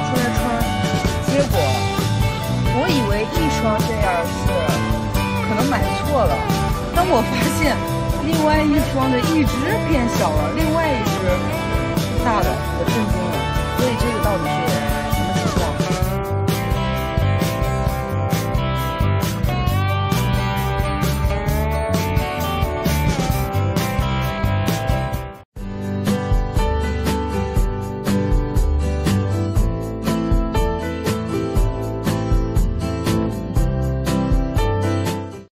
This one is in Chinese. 拿出来穿，结果我以为一双这样是可能买错了，但我发现另外一双的一只变小了，另外一只大的，我震惊了。所以这个到底是？